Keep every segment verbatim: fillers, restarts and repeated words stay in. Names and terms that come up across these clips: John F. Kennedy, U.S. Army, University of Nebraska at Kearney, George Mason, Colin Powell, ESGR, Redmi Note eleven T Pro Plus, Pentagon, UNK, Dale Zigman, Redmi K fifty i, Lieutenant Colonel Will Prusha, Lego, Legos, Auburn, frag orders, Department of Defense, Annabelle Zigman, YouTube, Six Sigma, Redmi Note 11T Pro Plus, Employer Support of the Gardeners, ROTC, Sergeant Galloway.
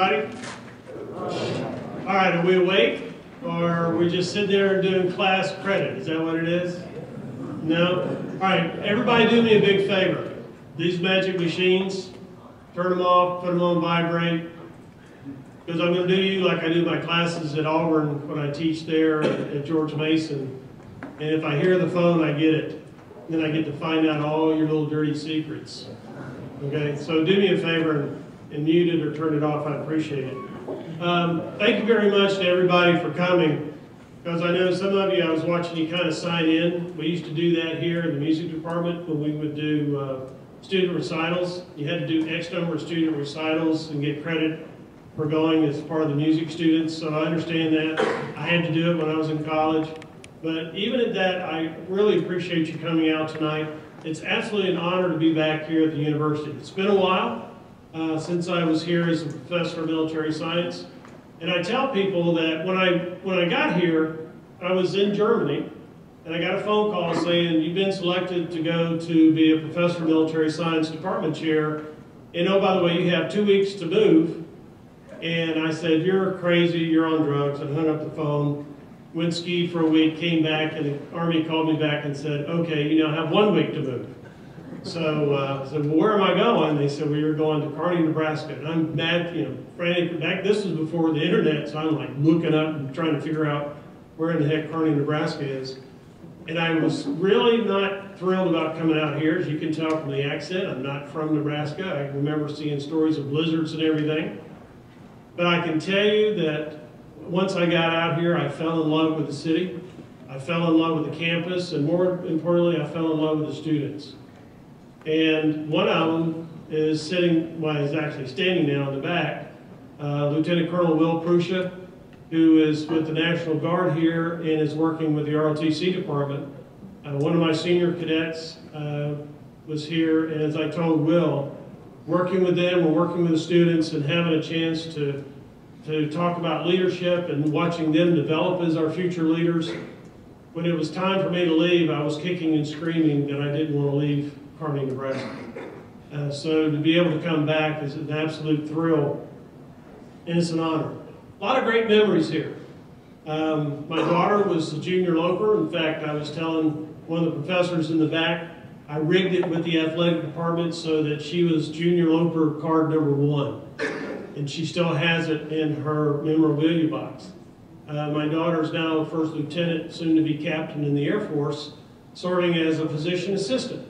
everybody? All right, are we awake? Or we just sit there doing class credit? Is that what it is? No? All right, everybody do me a big favor. These magic machines, turn them off, put them on vibrate, because I'm going to do you like I do my classes at Auburn when I teach there at George Mason. And if I hear the phone, I get it. Then I get to find out all your little dirty secrets. Okay, so do me a favor and, and mute it or turn it off. I appreciate it. Um, thank you very much to everybody for coming, because I know some of you, I was watching you kind of sign in. We used to do that here in the music department when we would do uh, student recitals. You had to do X number of student recitals and get credit for going as part of the music students, so I understand that. I had to do it when I was in college. But even at that, I really appreciate you coming out tonight. It's absolutely an honor to be back here at the university. It's been a while uh, since I was here as a professor of military science. And I tell people that when I, when I got here, I was in Germany, and I got a phone call saying, you've been selected to go to be a professor of military science department chair. And oh, by the way, you have two weeks to move. And I said, you're crazy, you're on drugs, and hung up the phone. Went skied for a week, came back, and the Army called me back and said, okay, you now have one week to move. So uh, I said, well, where am I going? They said, well, you're going to Kearney, Nebraska. And I'm mad, you know, frantic. Back, this was before the internet, so I'm like looking up and trying to figure out where in the heck Kearney, Nebraska is. And I was really not thrilled about coming out here. As you can tell from the accent, I'm not from Nebraska. I remember seeing stories of blizzards and everything. But I can tell you that once I got out here, I fell in love with the city, I fell in love with the campus, and more importantly, I fell in love with the students. And one of them is sitting, well, he's actually standing now in the back, uh, Lieutenant Colonel Will Prusha, who is with the National Guard here and is working with the R O T C department. Uh, one of my senior cadets uh, was here, and as I told Will, working with them, we're working with the students and having a chance to to talk about leadership and watching them develop as our future leaders. When it was time for me to leave, I was kicking and screaming that I didn't want to leave Kearney, Nebraska. Uh, so to be able to come back is an absolute thrill, and it's an honor. A lot of great memories here. Um, my daughter was a junior loper. In fact, I was telling one of the professors in the back, I rigged it with the athletic department so that she was junior loper card number one. And she still has it in her memorabilia box. Uh, my daughter's now first lieutenant, soon to be captain in the Air Force, serving as a physician assistant.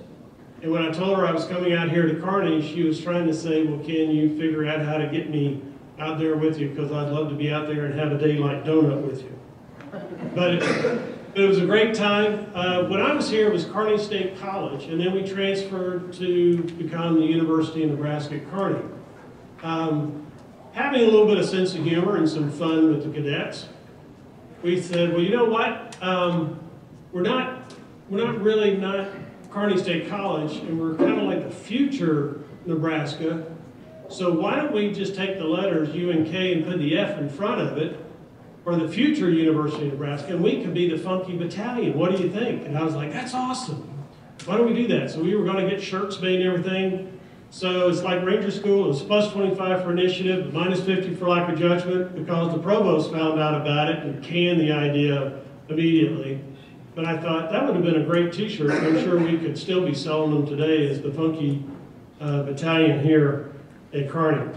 And when I told her I was coming out here to Kearney, she was trying to say, well, can you figure out how to get me out there with you? Because I'd love to be out there and have a daylight donut with you. But it, but it was a great time. Uh, when I was here, it was Kearney State College, and then we transferred to become the University of Nebraska at Kearney. Um, Having a little bit of sense of humor and some fun with the cadets, we said, well, you know what? Um, we're not, we're not really not Kearney State College, and we're kind of like the future Nebraska. So why don't we just take the letters U and K and put the F in front of it for the future University of Nebraska, and we could be the funky battalion. What do you think? And I was like, that's awesome. Why don't we do that? So we were going to get shirts made and everything. So it's like Ranger School, it was plus twenty-five for initiative, minus fifty for lack of judgment, because the provost found out about it and canned the idea immediately. But I thought that would have been a great t-shirt. I'm sure we could still be selling them today as the funky uh, battalion here at Kearney.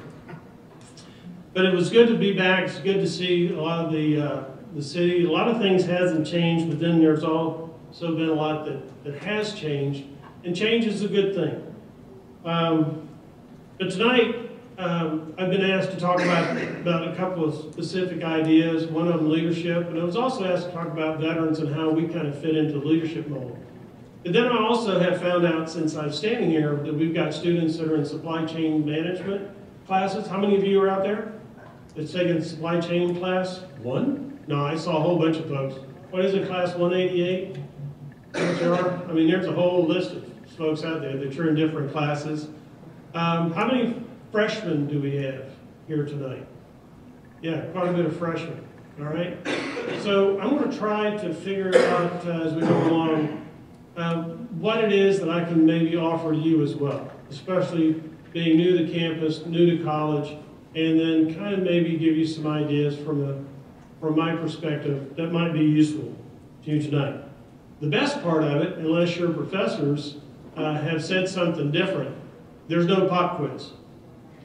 But it was good to be back. It's good to see a lot of the, uh, the city. A lot of things hasn't changed, but then there's also been a lot that, that has changed. And change is a good thing. Um, but tonight, um, I've been asked to talk about, about a couple of specific ideas, one of them leadership, and I was also asked to talk about veterans and how we kind of fit into the leadership mold. But then I also have found out since I'm standing here that we've got students that are in supply chain management classes. How many of you are out there that's taking a supply chain class? One? No, I saw a whole bunch of folks. What is it, class one eighty-eight? There are? I mean, there's a whole list of folks out there that are in different classes. Um, how many freshmen do we have here tonight? Yeah, quite a bit of freshmen, all right? So I'm going to try to figure out uh, as we go along uh, what it is that I can maybe offer you as well, especially being new to campus, new to college, and then kind of maybe give you some ideas from, the, from my perspective that might be useful to you tonight. The best part of it, unless your professors uh, have said something different, there's no pop quiz,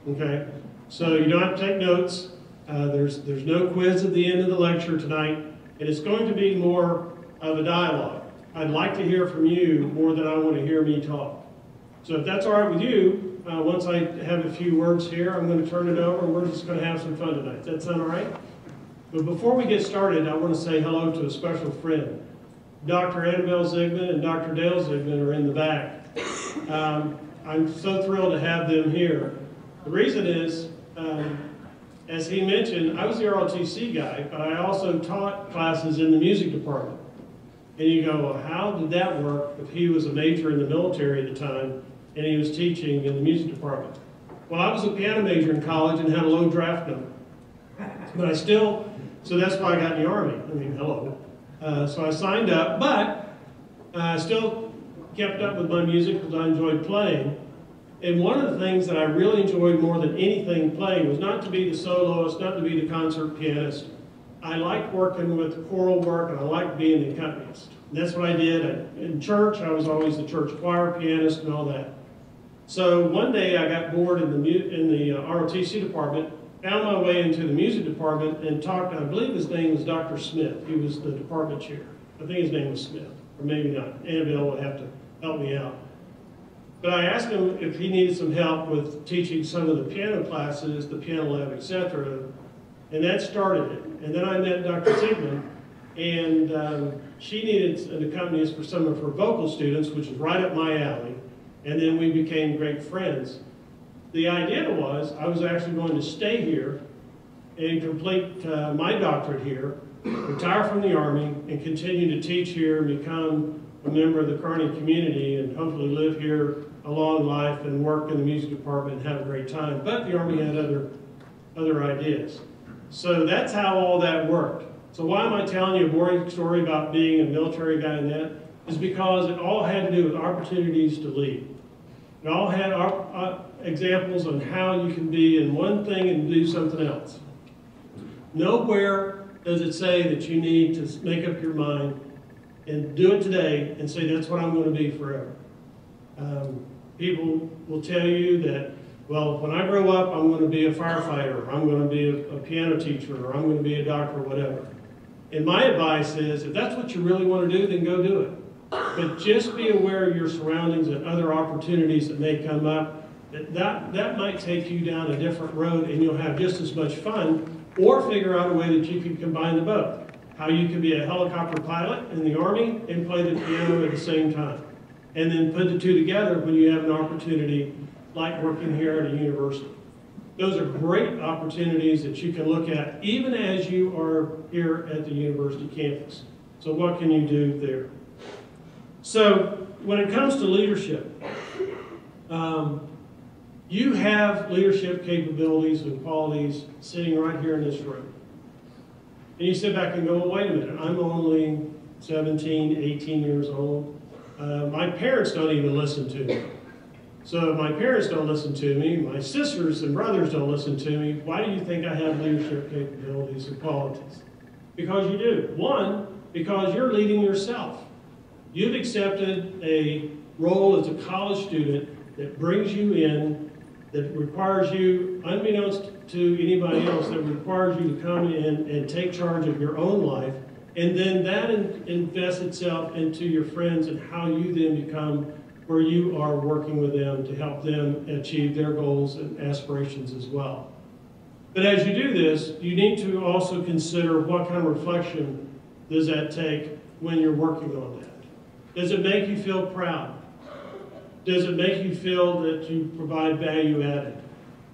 okay? So you don't have to take notes. Uh, there's, there's no quiz at the end of the lecture tonight, and it's going to be more of a dialogue. I'd like to hear from you more than I want to hear me talk. So if that's all right with you, uh, once I have a few words here, I'm going to turn it over, and we're just going to have some fun tonight. Does that sound all right? But before we get started, I want to say hello to a special friend. Doctor Annabelle Zigman and Doctor Dale Zigman are in the back. Um, I'm so thrilled to have them here. The reason is, um, as he mentioned, I was the R O T C guy, but I also taught classes in the music department. And you go, well, how did that work if he was a major in the military at the time and he was teaching in the music department? Well, I was a piano major in college and had a low draft number. But I still, so that's why I got in the Army. I mean, hello. Uh, so I signed up, but I still kept up with my music because I enjoyed playing. And one of the things that I really enjoyed more than anything playing was not to be the soloist, not to be the concert pianist. I liked working with choral work, and I liked being the accompanist. And that's what I did. In church, I was always the church choir pianist and all that. So one day I got bored in the, in the R O T C department, found my way into the music department, and talked, I believe his name was Doctor Smith. He was the department chair. I think his name was Smith, or maybe not. Annabelle will have to help me out. But I asked him if he needed some help with teaching some of the piano classes, the piano lab, et cetera. And that started it. And then I met Doctor Zigman, and um, she needed an accompanist for some of her vocal students, which is right up my alley. And then we became great friends. The idea was I was actually going to stay here and complete uh, my doctorate here, retire from the Army, and continue to teach here and become a member of the Kearney community and hopefully live here a long life and work in the music department and have a great time. But the Army had other, other ideas. So that's how all that worked. So why am I telling you a boring story about being a military guy and that? Is because it all had to do with opportunities to lead. It all had uh, examples on how you can be in one thing and do something else. Nowhere does it say that you need to make up your mind and do it today and say, that's what I'm going to be forever. Um, people will tell you that, well, when I grow up, I'm going to be a firefighter, or I'm going to be a, a piano teacher, or I'm going to be a doctor, or whatever. And my advice is, if that's what you really want to do, then go do it. But just be aware of your surroundings and other opportunities that may come up. That, that, that might take you down a different road, and you'll have just as much fun, or figure out a way that you can combine the both. How you can be a helicopter pilot in the Army and play the piano at the same time. And then put the two together when you have an opportunity like working here at a university. Those are great opportunities that you can look at even as you are here at the university campus. So what can you do there? So when it comes to leadership, um, you have leadership capabilities and qualities sitting right here in this room. And you sit back and go, well, wait a minute, I'm only seventeen, eighteen years old. Uh, my parents don't even listen to me. So if my parents don't listen to me, my sisters and brothers don't listen to me, why do you think I have leadership capabilities and qualities? Because you do. One, because you're leading yourself. You've accepted a role as a college student that brings you in, that requires you, unbeknownst to anybody else, that requires you to come in and take charge of your own life, and then that in invests itself into your friends and how you then become where you are working with them to help them achieve their goals and aspirations as well. But as you do this, you need to also consider what kind of reflection does that take when you're working on that. Does it make you feel proud? Does it make you feel that you provide value added?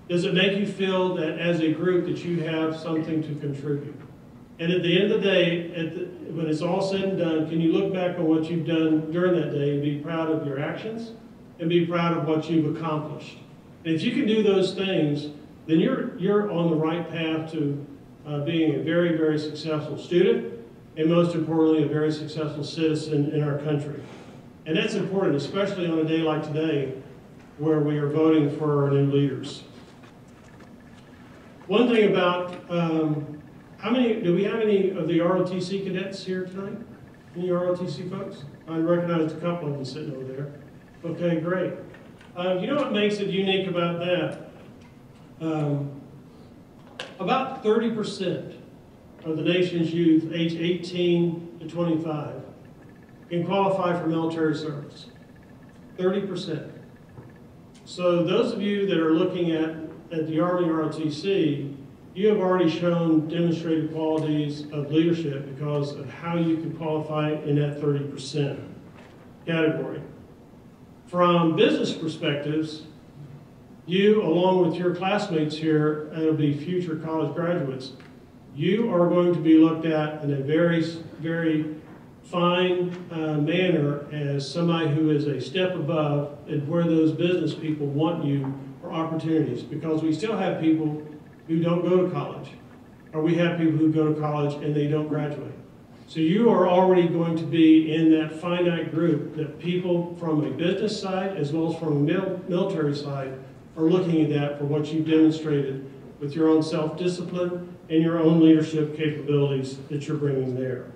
Does it make you feel that as a group that you have something to contribute? And at the end of the day, at the, when it's all said and done, can you look back on what you've done during that day and be proud of your actions and be proud of what you've accomplished? And if you can do those things, then you're, you're on the right path to uh, being a very, very successful student and most importantly, a very successful citizen in our country. And that's important, especially on a day like today where we are voting for our new leaders. One thing about, um, how many, do we have any of the R O T C cadets here tonight? Any R O T C folks? I recognize a couple of them sitting over there. Okay, great. Uh, you know what makes it unique about that? Um, about thirty percent of the nation's youth age eighteen to twenty-five can qualify for military service. thirty percent. So those of you that are looking at, at the Army R O T C, you have already shown demonstrated qualities of leadership because of how you can qualify in that thirty percent category. From business perspectives, you, along with your classmates here, and it'll be future college graduates, you are going to be looked at in a very, very fine uh, manner as somebody who is a step above and where those business people want you for opportunities, because we still have people who don't go to college, or we have people who go to college and they don't graduate. So you are already going to be in that finite group that people from a business side as well as from a mil military side are looking at that for what you've demonstrated with your own self-discipline and your own leadership capabilities that you're bringing there.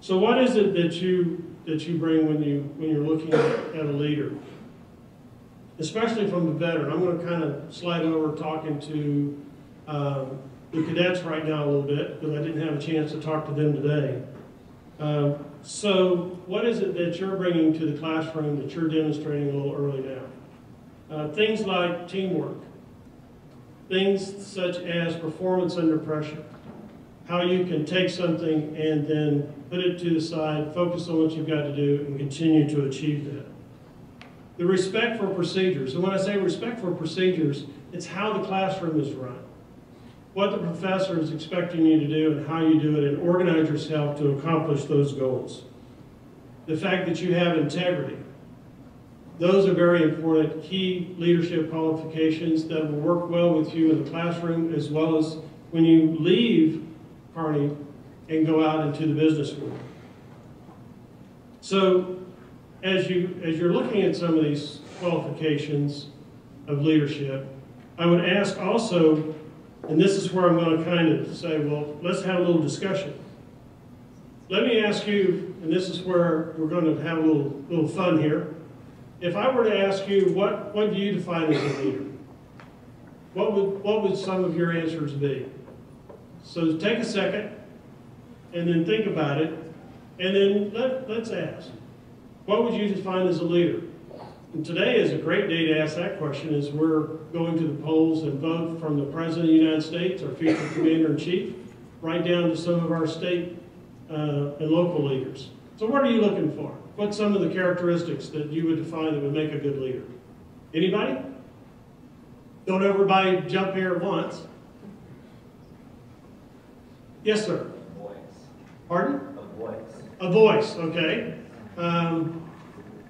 So what is it that you, that you bring when, you, when you're looking at, at a leader? Especially from the veteran. I'm going to kind of slide over talking to um, the cadets right now a little bit, because I didn't have a chance to talk to them today. Um, so what is it that you're bringing to the classroom that you're demonstrating a little early now? Uh, things like teamwork, things such as performance under pressure, how you can take something and then put it to the side, focus on what you've got to do, and continue to achieve that. The respect for procedures. And when I say respect for procedures, it's how the classroom is run, what the professor is expecting you to do and how you do it, and organize yourself to accomplish those goals. The fact that you have integrity. Those are very important key leadership qualifications that will work well with you in the classroom as well as when you leave Kearney and go out into the business world. So, As, you, as you're looking at some of these qualifications of leadership, I would ask also, and this is where I'm going to kind of say, well, let's have a little discussion. Let me ask you, and this is where we're going to have a little, little fun here. If I were to ask you, what, what do you define as a leader? What would, what would some of your answers be? So take a second, and then think about it, and then let, let's ask. What would you define as a leader? And today is a great day to ask that question as we're going to the polls and vote from the President of the United States, our future Commander-in-Chief, right down to some of our state uh, and local leaders. So what are you looking for? What's some of the characteristics that you would define that would make a good leader? Anybody? Don't everybody jump here at once. Yes, sir? A voice. Pardon? A voice. A voice, okay. Um,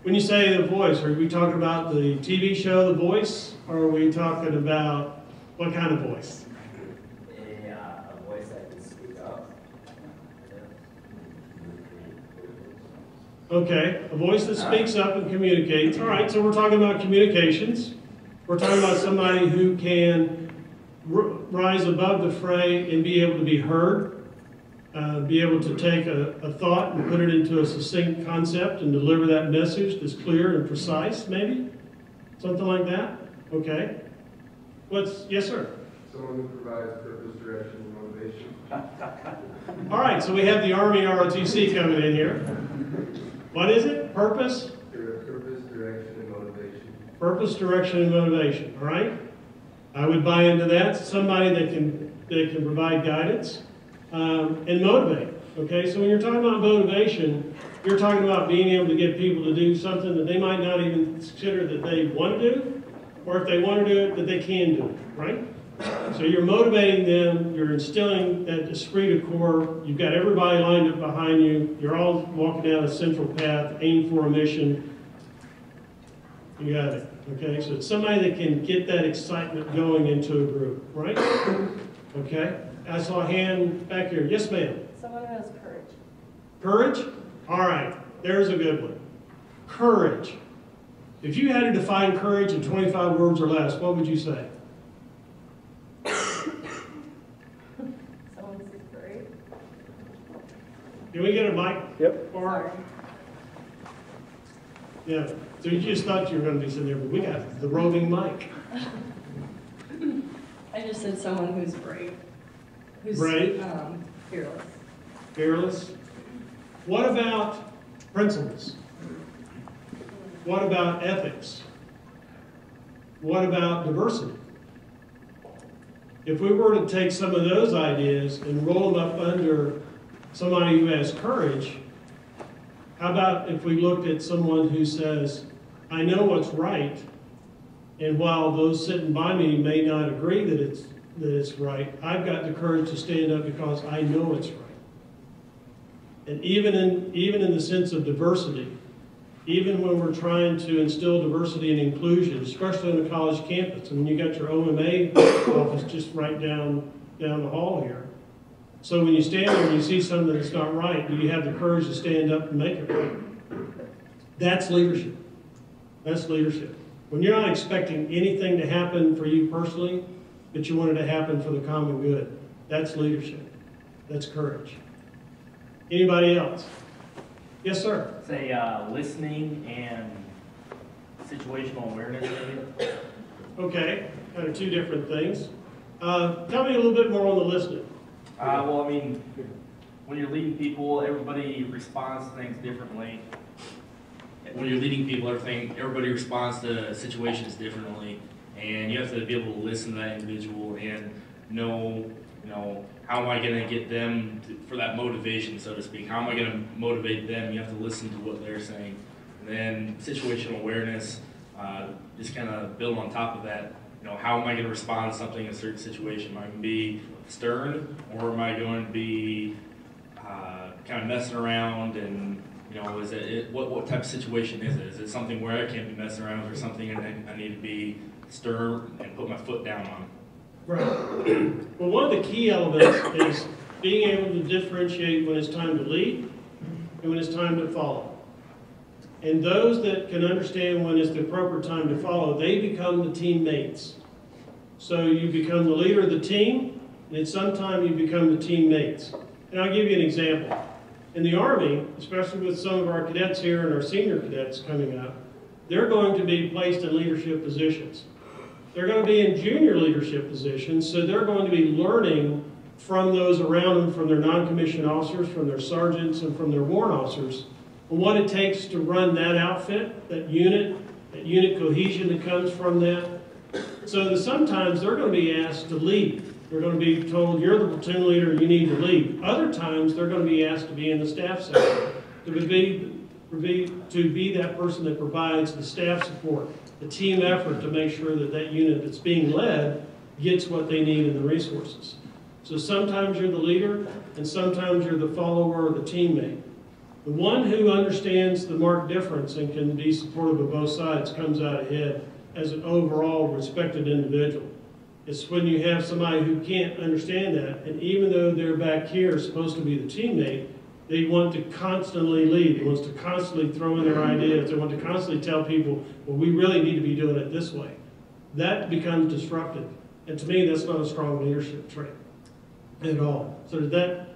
when you say The Voice, are we talking about the T V show The Voice, or are we talking about what kind of voice? A, uh, a voice that can speak up. Okay, a voice that speaks up and communicates. All right, so we're talking about communications. We're talking about somebody who can r rise above the fray and be able to be heard. Uh, be able to take a, a thought and put it into a succinct concept and deliver that message that's clear and precise, maybe? Something like that? Okay. What's, yes, sir? Someone who provides purpose, direction, and motivation. All right, so we have the Army R O T C coming in here. What is it? Purpose? Purpose, direction, and motivation. Purpose, direction, and motivation, all right? I would buy into that. Somebody that can, that can provide guidance. Um, and motivate, okay? So when you're talking about motivation, you're talking about being able to get people to do something that they might not even consider that they want to do, or if they want to do it, that they can do it, right? So you're motivating them, you're instilling that esprit de corps, you've got everybody lined up behind you, you're all walking down a central path, aim for a mission, you got it, okay? So it's somebody that can get that excitement going into a group, right? Okay? I saw a hand back here. Yes, ma'am. Someone who has courage. Courage? All right. There's a good one. Courage. If you had to define courage in twenty-five words or less, what would you say? Can we get her mic? Yep. Or, yeah. So you just thought you were going to be sitting there, but we got the roving mic. I just said someone who's brave. Who's brave. Um, fearless. Fearless. What about principles? What about ethics? What about diversity? If we were to take some of those ideas and roll them up under somebody who has courage, how about if we looked at someone who says, I know what's right, and while those sitting by me may not agree that it's, that it's right, I've got the courage to stand up because I know it's right. And even in, even in the sense of diversity, even when we're trying to instill diversity and inclusion, especially on the college campus, I mean, you got your O M A office just right down, down the hall here. So when you stand there and you see something that's not right, do you have the courage to stand up and make it right? That's leadership. That's leadership. When you're not expecting anything to happen for you personally, but you want it to happen for the common good, that's leadership. That's courage. Anybody else? Yes, sir. Say uh, listening and situational awareness, maybe. Okay, kind of two different things. Uh, tell me a little bit more on the listening. Uh, well, I mean, when you're leading people, everybody responds to things differently. When you're leading people, everything, everybody responds to situations differently, and you have to be able to listen to that individual and know, you know, how am I going to get them to, for that motivation, so to speak? How am I going to motivate them? You have to listen to what they're saying. And then situational awareness, uh, just kind of build on top of that. You know, how am I going to respond to something in a certain situation? Am I going to be stern, or am I going to be uh, kind of messing around? And you know, is it, it what what type of situation is it? Is it something where I can't be messing around, or something and I need to be stern and put my foot down on? Right. Well, one of the key elements is being able to differentiate when it's time to lead and when it's time to follow. And those that can understand when it's the appropriate time to follow, they become the teammates. So you become the leader of the team, and at some time you become the teammates. And I'll give you an example. In the Army, especially with some of our cadets here and our senior cadets coming up, they're going to be placed in leadership positions. They're going to be in junior leadership positions, so they're going to be learning from those around them, from their non-commissioned officers, from their sergeants, and from their warrant officers, and what it takes to run that outfit, that unit, that unit cohesion that comes from that. So that sometimes they're going to be asked to lead. They're going to be told, you're the platoon leader, you need to lead. Other times, they're going to be asked to be in the staff section, to be, to be that person that provides the staff support, the team effort to make sure that that unit that's being led gets what they need in the resources. So sometimes you're the leader, and sometimes you're the follower or the teammate. The one who understands the marked difference and can be supportive of both sides comes out ahead as an overall respected individual. It's when you have somebody who can't understand that, and even though they're back here supposed to be the teammate, they want to constantly lead. They want to constantly throw in their ideas. They want to constantly tell people, well, we really need to be doing it this way. That becomes disruptive. And to me, that's not a strong leadership trait at all. So did that,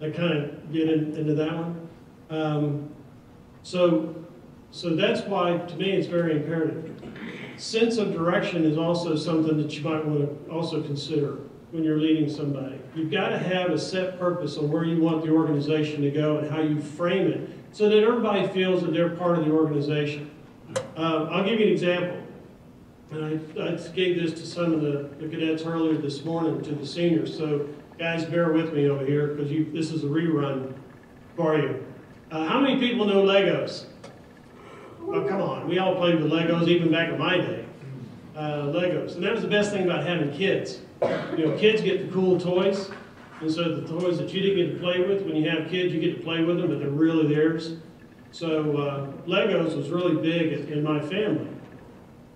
that kind of get in, into that one? Um, so, so that's why, to me, it's very imperative. Sense of direction is also something that you might want to also consider when you're leading somebody. You've got to have a set purpose on where you want the organization to go and how you frame it so that everybody feels that they're part of the organization. Uh, I'll give you an example. And I, I gave this to some of the, the cadets earlier this morning, to the seniors. So guys, bear with me over here because this is a rerun for you. Uh, how many people know Legos? Oh, come on. We all played with Legos even back in my day. Uh, Legos. And that was the best thing about having kids. You know, kids get the cool toys, and so the toys that you didn't get to play with, when you have kids, you get to play with them, but they're really theirs. So uh, Legos was really big in my family.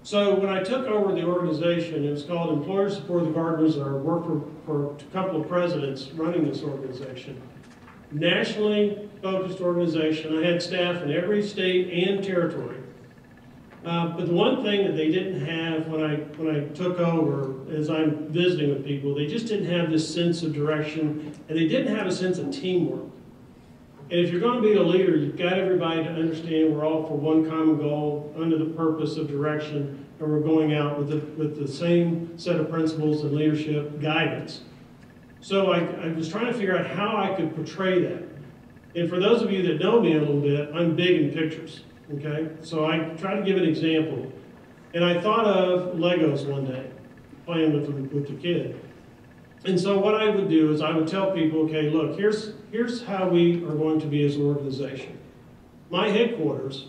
So when I took over the organization, it was called Employer Support of the Gardeners, or I worked for, for a couple of presidents running this organization. Nationally focused organization. I had staff in every state and territory. Uh, but the one thing that they didn't have when I, when I took over, as I'm visiting with people, they just didn't have this sense of direction, and they didn't have a sense of teamwork. And if you're going to be a leader, you've got everybody to understand we're all for one common goal under the purpose of direction, and we're going out with the, with the same set of principles and leadership guidance. So I, I was trying to figure out how I could portray that. And for those of you that know me a little bit, I'm big in pictures, okay? So I try to give an example. And I thought of Legos one day, playing with the, with the kid. And so what I would do is I would tell people, okay, look, here's, here's how we are going to be as an organization. My headquarters,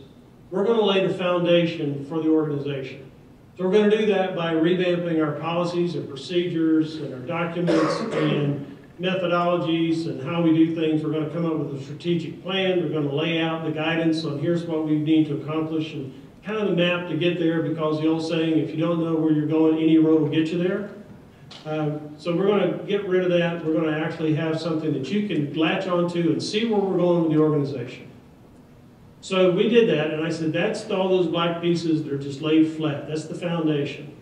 we're going to lay the foundation for the organization. So we're going to do that by revamping our policies and procedures and our documents and methodologies and how we do things. We're going to come up with a strategic plan. We're going to lay out the guidance on here's what we need to accomplish and kind of the map to get there, because the old saying, if you don't know where you're going, any road will get you there. Um, so we're going to get rid of that. We're going to actually have something that you can latch onto and see where we're going with the organization. So we did that, and I said, that's all those black pieces that are just laid flat. That's the foundation.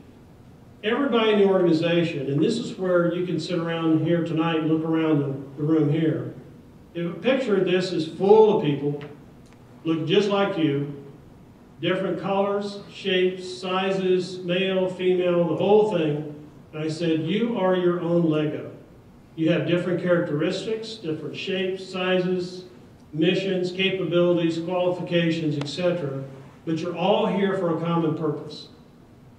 Everybody in the organization, and this is where you can sit around here tonight and look around the, the room here. If a picture of this is full of people, look just like you, different colors, shapes, sizes, male, female, the whole thing. And I said, you are your own Lego. You have different characteristics, different shapes, sizes, missions, capabilities, qualifications, et cetera. But you're all here for a common purpose.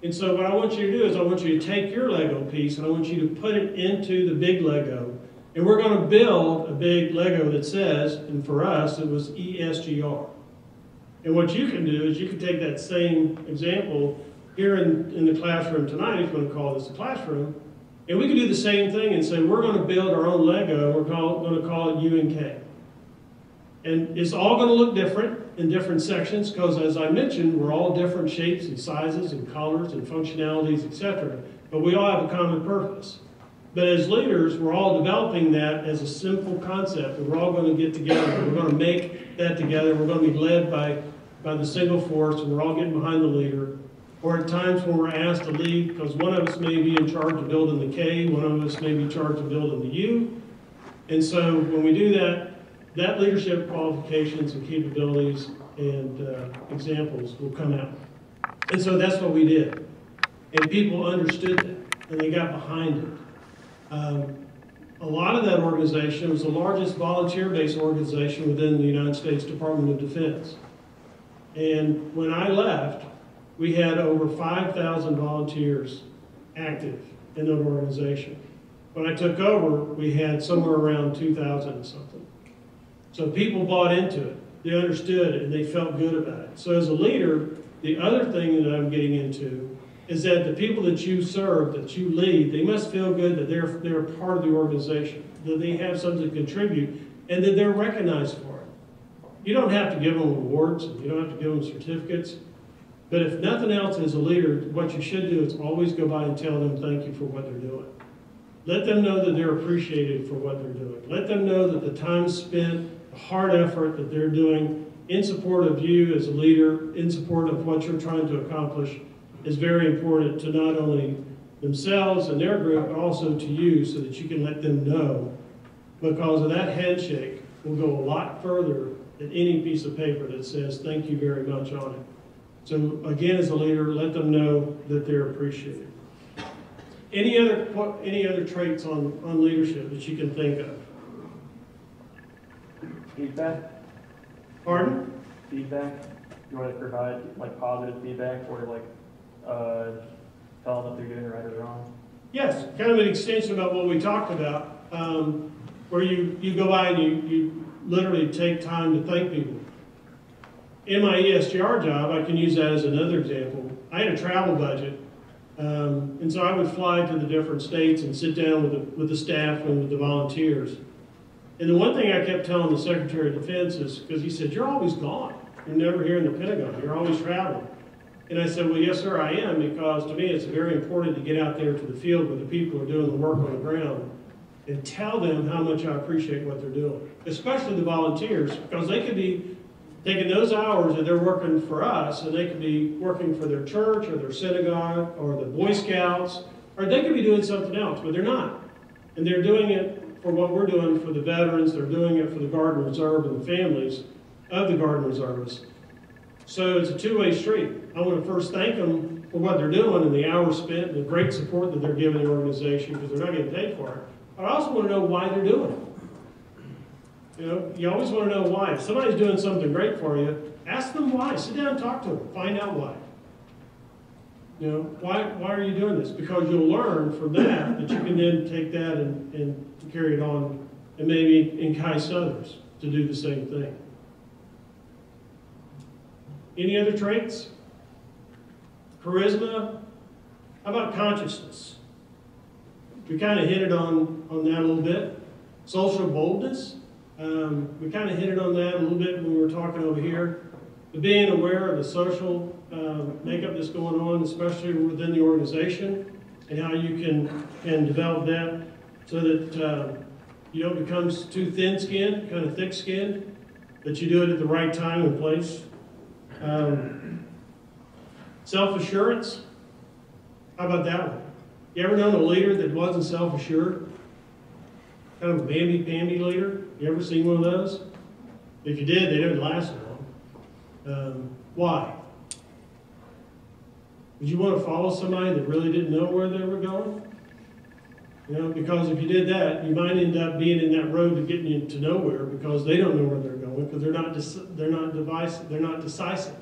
And so what I want you to do is I want you to take your Lego piece and I want you to put it into the big Lego. And we're going to build a big Lego that says, and for us, it was E S G R. And what you can do is you can take that same example here in, in the classroom tonight, if you want to call this a classroom, and we could do the same thing and say, we're going to build our own Lego, we're call, going to call it U and K. And it's all going to look different in different sections, because as I mentioned, we're all different shapes and sizes and colors and functionalities, et cetera. But we all have a common purpose. But as leaders, we're all developing that as a simple concept, and we're all going to get together, we're going to make that together, we're going to be led by, by the single force, and we're all getting behind the leader. Or at times when we're asked to lead, because one of us may be in charge of building the K, one of us may be in charge of building the U. And so when we do that, that leadership qualifications and capabilities and uh, examples will come out. And so that's what we did. And people understood that, and they got behind it. Um, a lot of that organization was the largest volunteer-based organization within the United States Department of Defense. And when I left, we had over five thousand volunteers active in that organization. When I took over, we had somewhere around two thousand and something. So people bought into it. They understood it, and they felt good about it. So as a leader, the other thing that I'm getting into is that the people that you serve, that you lead, they must feel good that they're, they're part of the organization, that they have something to contribute, and that they're recognized for it. You don't have to give them awards, and you don't have to give them certificates. But if nothing else, as a leader, what you should do is always go by and tell them thank you for what they're doing. Let them know that they're appreciated for what they're doing. Let them know that the time spent, the hard effort that they're doing in support of you as a leader, in support of what you're trying to accomplish, is very important to not only themselves and their group, but also to you, so that you can let them know. Because of that handshake will go a lot further than any piece of paper that says thank you very much on it. So again, as a leader, let them know that they're appreciated. Any other, any other traits on, on leadership that you can think of? Feedback. Pardon? Feedback. You want to provide like positive feedback, or like uh, tell them that they're doing right or wrong? Yes, kind of an extension about what we talked about, um, where you, you go by and you, you literally take time to thank people. In my E S G R job, I can use that as another example. I had a travel budget, um, and so I would fly to the different states and sit down with the, with the staff and with the volunteers. And the one thing I kept telling the Secretary of Defense is, because he said, you're always gone. You're never here in the Pentagon. You're always traveling. And I said, well, yes, sir, I am, because to me it's very important to get out there to the field where the people are doing the work on the ground and tell them how much I appreciate what they're doing, especially the volunteers, because they could be taking those hours that they're working for us, and they could be working for their church or their synagogue or the Boy Scouts, or they could be doing something else, but they're not. And they're doing it for what we're doing for the veterans. They're doing it for the Guard and Reserve and the families of the Guard and Reservists. So it's a two-way street. I want to first thank them for what they're doing and the hours spent and the great support that they're giving the organization, because they're not getting paid for it. But I also want to know why they're doing it. You know, you always want to know why. If somebody's doing something great for you, ask them why. Sit down and talk to them. Find out why. You know, why, why are you doing this? Because you'll learn from that that you can then take that and, and carry it on and maybe entice others to do the same thing. Any other traits? Charisma? How about consciousness? We kind of hit it on, on that a little bit. Social boldness? Um, we kind of hit it on that a little bit when we were talking over here. But being aware of the social Uh, makeup that's going on, especially within the organization, and how you can, can develop that so that uh, you don't become too thin-skinned, kind of thick-skinned, that you do it at the right time and place. Um, self-assurance, how about that one? You ever known a leader that wasn't self-assured? Kind of a bamby-pamby leader? You ever seen one of those? If you did, they didn't last long. Um, why? Did you want to follow somebody that really didn't know where they were going? You know, because if you did that, you might end up being in that road to getting you to nowhere, because they don't know where they're going, because they're not they're not divisive, they're not decisive,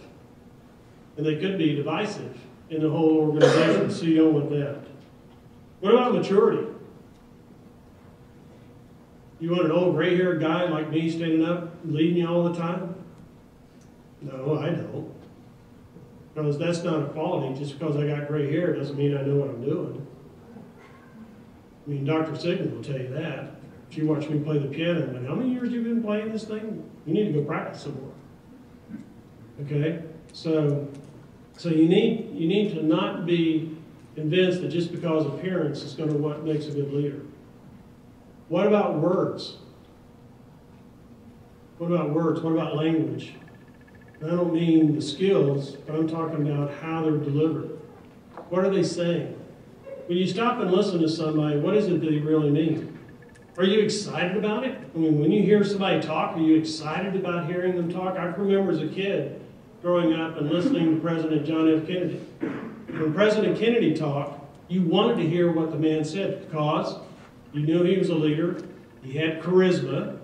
and they could be divisive in the whole organization. So you don't want that. What about maturity? You want an old gray-haired guy like me standing up, leading you all the time? No, I don't. Because that's not a quality. Just because I got gray hair doesn't mean I know what I'm doing. I mean, Doctor Sigmund will tell you that. She watched me play the piano and went, how many years have you been playing this thing? You need to go practice some more. Okay? So so you need you need to not be convinced that just because appearance is going to what makes a good leader. What about words? What about words? What about language? I don't mean the skills, but I'm talking about how they're delivered. What are they saying? When you stop and listen to somebody, what is it that they really mean? Are you excited about it? I mean, when you hear somebody talk, are you excited about hearing them talk? I remember as a kid growing up and listening to President John F. Kennedy. When President Kennedy talked, you wanted to hear what the man said, because you knew he was a leader, he had charisma,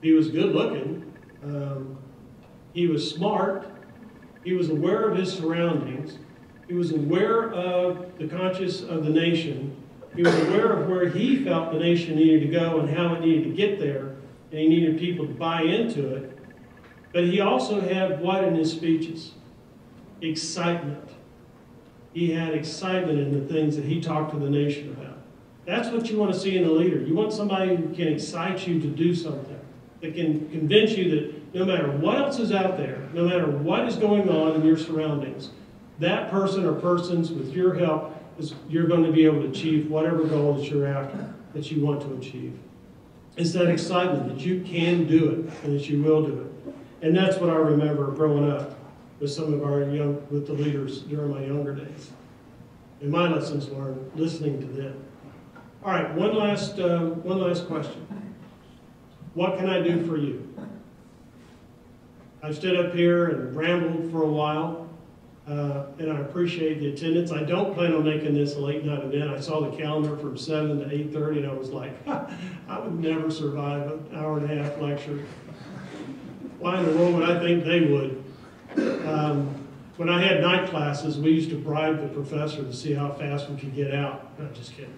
he was good looking, um, he was smart, he was aware of his surroundings, he was aware of the conscience of the nation, he was aware of where he felt the nation needed to go and how it needed to get there, and he needed people to buy into it. But he also had what in his speeches? Excitement. He had excitement in the things that he talked to the nation about. That's what you want to see in a leader. You want somebody who can excite you to do something, that can convince you that no matter what else is out there, no matter what is going on in your surroundings, that person or persons with your help, is, you're going to be able to achieve whatever goal that you're after, that you want to achieve. It's that excitement that you can do it and that you will do it. And that's what I remember growing up with some of our young, with the leaders during my younger days. And my lessons learned listening to them. All right, one last, uh, one last question. What can I do for you? I've stood up here and rambled for a while, uh, and I appreciate the attendance. I don't plan on making this a late night event. I saw the calendar from seven to eight thirty, and I was like, ha, I would never survive an hour and a half lecture. Why in the world would I think they would? Um, when I had night classes, we used to bribe the professor to see how fast we could get out. No, just kidding.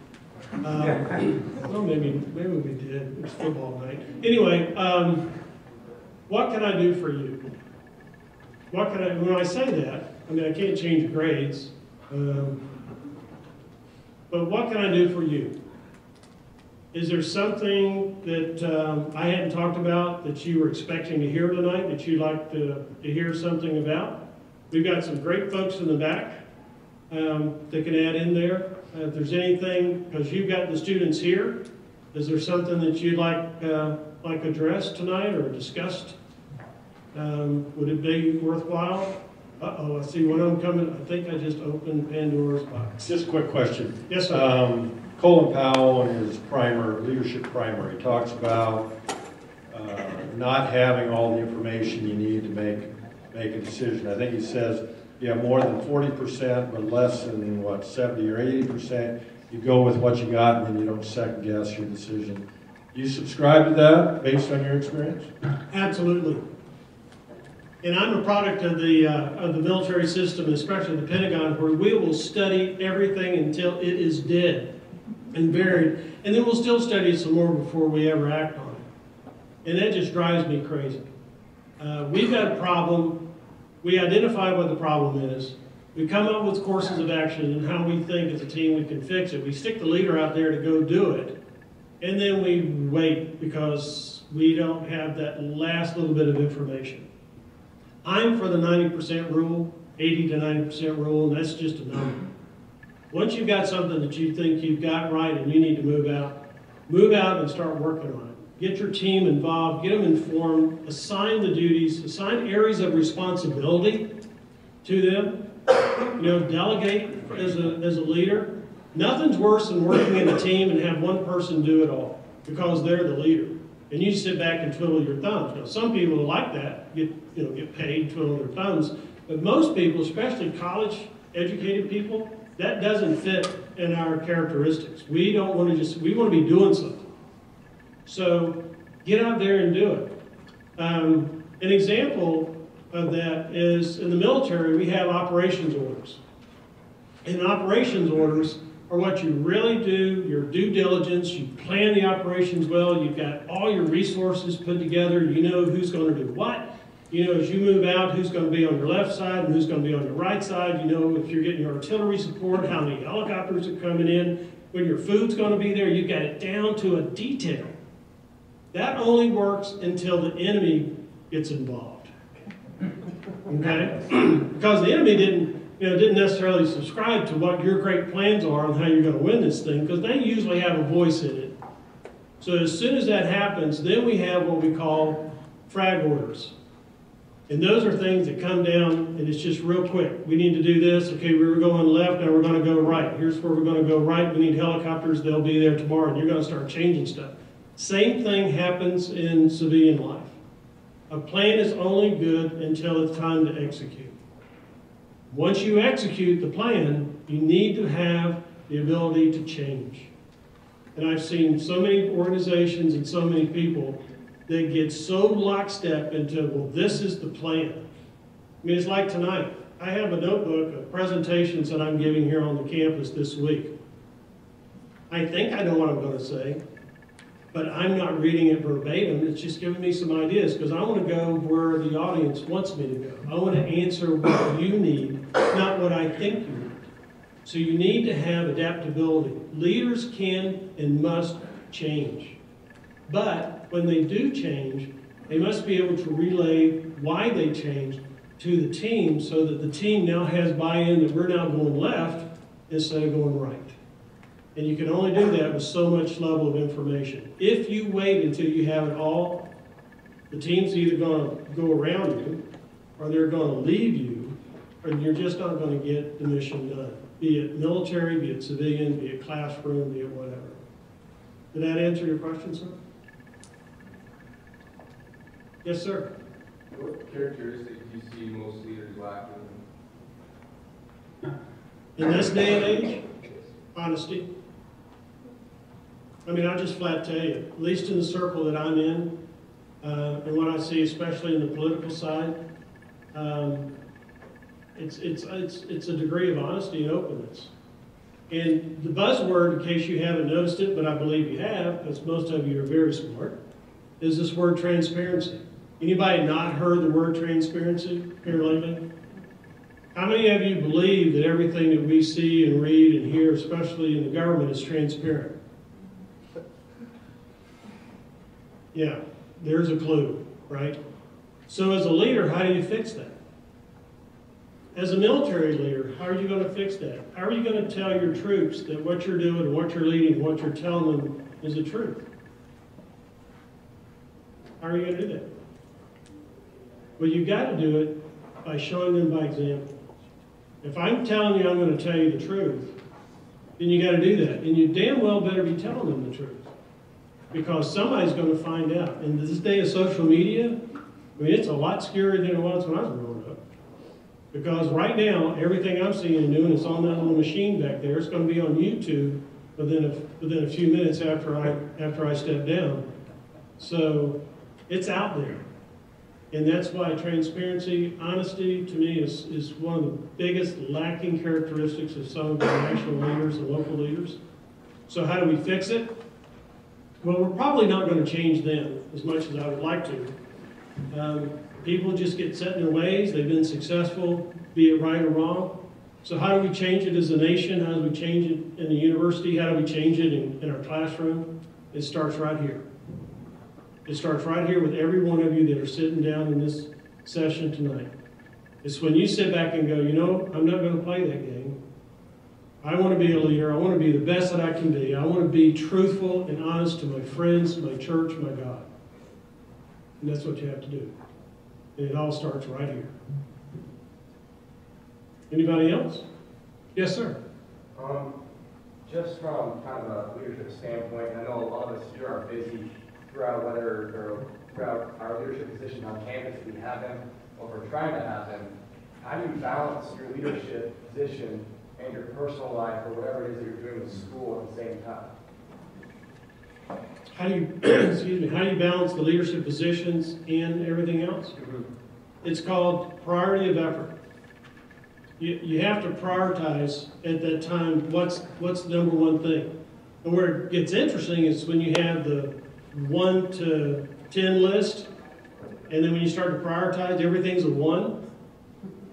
Um, well, maybe, maybe we did. It was football night. Anyway, um, what can I do for you? What can I, when I say that, I mean, I can't change grades, um, but what can I do for you? Is there something that um, I hadn't talked about that you were expecting to hear tonight, that you'd like to, to hear something about? We've got some great folks in the back um, that can add in there. Uh, if there's anything, because you've got the students here, is there something that you'd like uh, like addressed tonight or discussed? Um, would it be worthwhile? Uh-oh, I see one of them coming. I think I just opened Pandora's box. Just a quick question. Yes, sir. Um, Colin Powell, in his primer, leadership primer, he talks about uh, not having all the information you need to make make a decision. I think he says you have more than forty percent, but less than what, seventy or eighty percent. You go with what you got, and then you don't second guess your decision. Do you subscribe to that based on your experience? Absolutely. And I'm a product of the, uh, of the military system, especially the Pentagon, where we will study everything until it is dead and buried. And then we'll still study it some more before we ever act on it. And that just drives me crazy. Uh, we've got a problem. We identify what the problem is. We come up with courses of action and how we think as a team we can fix it. We stick the leader out there to go do it. And then we wait because we don't have that last little bit of information. I'm for the ninety percent rule, eighty to ninety percent rule, and that's just a number. Once you've got something that you think you've got right and you need to move out, move out and start working on it. Get your team involved, get them informed, assign the duties, assign areas of responsibility to them. You know, delegate as a, as a leader. Nothing's worse than working in a team and have one person do it all because they're the leader. And you sit back and twiddle your thumbs. Now, some people like that, get, you know, get paid, twiddle their thumbs. But most people, especially college-educated people, that doesn't fit in our characteristics. We don't want to just, we want to be doing something. So get out there and do it. Um, an example of that is in the military, we have operations orders. And operations orders are what you really do, your due diligence, you plan the operations well, you've got all your resources put together, you know who's going to do what, you know as you move out who's going to be on your left side and who's going to be on your right side, you know if you're getting your artillery support, how many helicopters are coming in, when your food's going to be there, you've got it down to a detail. That only works until the enemy gets involved, okay? Because the enemy didn't You know, didn't necessarily subscribe to what your great plans are on how you're going to win this thing, because they usually have a voice in it. So as soon as that happens, then we have what we call frag orders. And those are things that come down, and it's just real quick. We need to do this. Okay, we were going left, now we're going to go right. Here's where we're going to go right. We need helicopters. They'll be there tomorrow, and you're going to start changing stuff. Same thing happens in civilian life. A plan is only good until it's time to execute. Once you execute the plan, you need to have the ability to change. And I've seen so many organizations and so many people that get so lockstep into, well, this is the plan. I mean, it's like tonight. I have a notebook of presentations that I'm giving here on the campus this week. I think I know what I'm going to say, but I'm not reading it verbatim. It's just giving me some ideas, because I want to go where the audience wants me to go. I want to answer what you need, not what I think you need. So you need to have adaptability. Leaders can and must change. But when they do change, they must be able to relay why they changed to the team, so that the team now has buy-in that we're now going left instead of going right. And you can only do that with so much level of information. If you wait until you have it all, the team's either going to go around you, or they're going to leave you, or you're just not going to get the mission done. Be it military, be it civilian, be it classroom, be it whatever. Did that answer your question, sir? Yes, sir. What characteristics do you see most leaders lacking? In this day and age? Honesty. I mean, I'll just flat tell you, at least in the circle that I'm in, uh, and what I see, especially in the political side, um, it's, it's, it's, it's a degree of honesty and openness. And the buzzword, in case you haven't noticed it, but I believe you have, because most of you are very smart, is this word transparency. Anybody not heard the word transparency here lately? How many of you believe that everything that we see and read and hear, especially in the government, is transparent? Yeah, there's a clue, right? So as a leader, how do you fix that? As a military leader, how are you going to fix that? How are you going to tell your troops that what you're doing, what you're leading, what you're telling them is the truth? How are you going to do that? Well, you've got to do it by showing them by example. If I'm telling you I'm going to tell you the truth, then you got to do that. And you damn well better be telling them the truth, because somebody's going to find out. And this day of social media, I mean, it's a lot scarier than it was when I was growing up. Because right now, everything I'm seeing and doing is on that little machine back there. It's going to be on YouTube within a, within a few minutes after I, after I step down. So it's out there. And that's why transparency, honesty, to me, is, is one of the biggest lacking characteristics of some of the national leaders and local leaders. So how do we fix it? Well, we're probably not going to change them as much as I would like to. Um, people just get set in their ways. They've been successful, be it right or wrong. So how do we change it as a nation? How do we change it in the university? How do we change it in, in our classroom? It starts right here. It starts right here with every one of you that are sitting down in this session tonight. It's when you sit back and go, you know, I'm not going to play that game. I want to be a leader. I want to be the best that I can be. I want to be truthful and honest to my friends, my church, my God. And that's what you have to do. And it all starts right here. Anybody else? Yes, sir. Um, just from kind of a leadership standpoint, I know a lot of us here are busy. Throughout whether or throughout our leadership position on campus, we have them, or we're trying to have them. How do you balance your leadership position and your personal life, or whatever it is that you're doing in school at the same time? How do you, excuse me, how do you balance the leadership positions and everything else? Mm-hmm. It's called priority of effort. You you have to prioritize at that time what's what's the number one thing. And where it gets interesting is when you have the one to ten list, and then when you start to prioritize, everything's a one.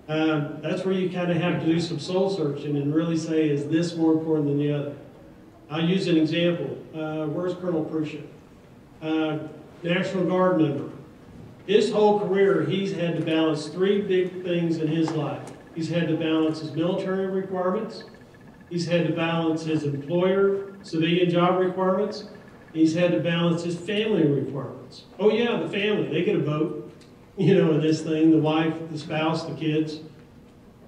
Um, that's where you kind of have to do some soul searching and really say, is this more important than the other? I'll use an example. Uh, where's Colonel Prusha? Uh, National Guard member. His whole career, he's had to balance three big things in his life. He's had to balance his military requirements. He's had to balance his employer, civilian job requirements. He's had to balance his family requirements. Oh yeah, the family, they get a vote, you know, in this thing, the wife, the spouse, the kids.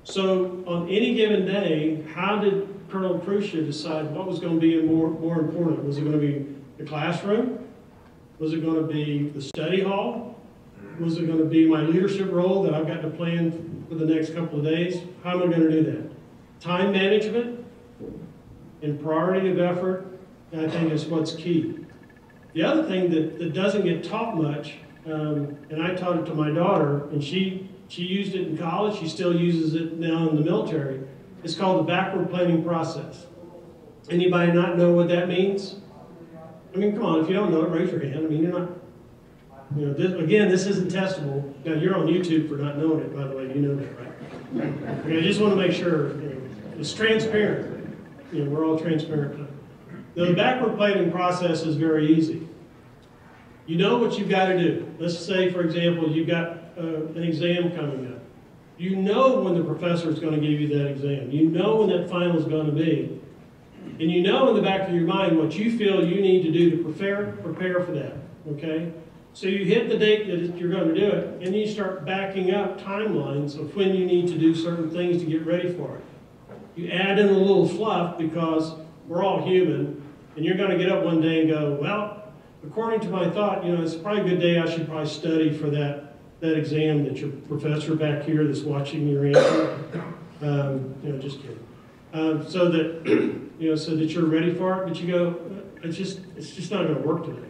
So on any given day, how did Colonel Prusha decide what was going to be more, more important? Was it going to be the classroom? Was it going to be the study hall? Was it going to be my leadership role that I've got to plan for the next couple of days? How am I going to do that? Time management and priority of effort, I think, is what's key. The other thing that, that doesn't get taught much, um, and I taught it to my daughter, and she, she used it in college, she still uses it now in the military, it's called the backward planning process. Anybody not know what that means? I mean, come on, if you don't know it, raise your hand. I mean, you're not, you know, this, again, this isn't testable. Now, you're on YouTube for not knowing it, by the way, you know that, right? I mean, I just want to make sure, you know, it's transparent. You know, we're all transparent. The backward planning process is very easy. You know what you've got to do. Let's say, for example, you've got uh, an exam coming up. You know when the professor is going to give you that exam. You know when that final is going to be. And you know in the back of your mind what you feel you need to do to prepare, prepare for that, okay? So you hit the date that you're going to do it, and then you start backing up timelines of when you need to do certain things to get ready for it. You add in a little fluff because we're all human. And you're going to get up one day and go, well, according to my thought, you know, it's probably a good day. I should probably study for that, that exam that your professor back here that's watching your answer. Um, you know, just kidding. Um, so that, you know, so that you're ready for it. But you go, it's just, it's just not going to work today.